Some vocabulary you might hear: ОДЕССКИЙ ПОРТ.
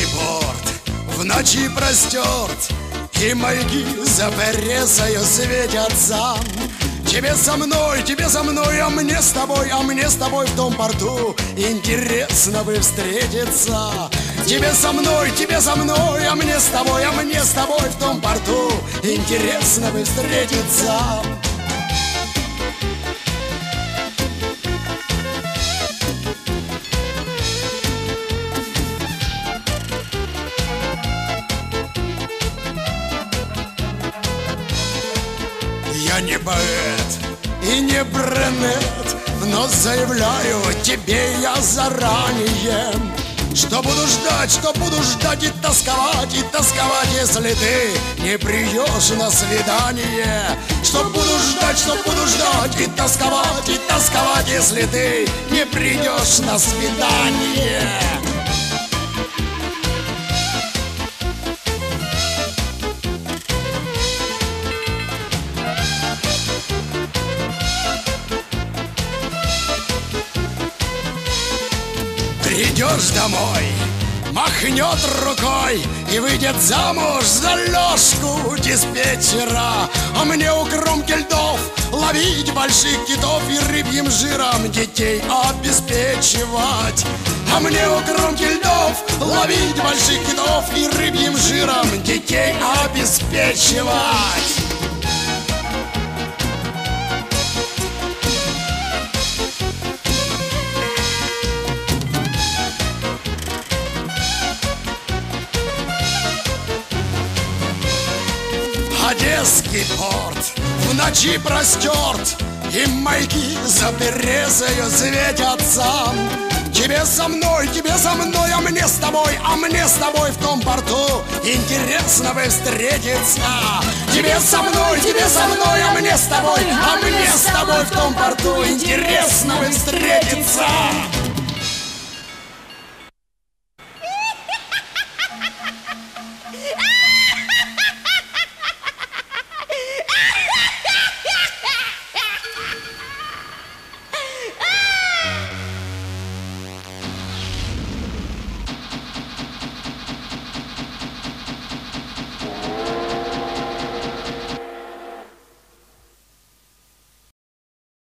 Одесский порт в ночи простерт, и маяки за Березою светятся. Тебе со мной, а мне с тобой в том порту интересно бы встретиться. Тебе со мной, а мне с тобой в том порту интересно бы встретиться. Я не поэт и не брюнет, но заявляю тебе я заранее, что буду ждать и тосковать, если ты не придешь на свидание. Что буду ждать и тосковать, если ты не придешь на свидание. Придешь домой, махнет рукой и выйдет замуж за Лёшку диспетчера. А мне у кромки льдов ловить больших китов и рыбьим жиром детей обеспечивать. А мне у кромки льдов ловить больших китов и рыбьим жиром детей обеспечивать. Одесский порт в ночи простерт, и маяки за Березою светятся. Тебе со мной, а мне с тобой в том порту интересно бы встретиться. Тебе со мной, а мне с тобой в том порту интересно бы встретиться.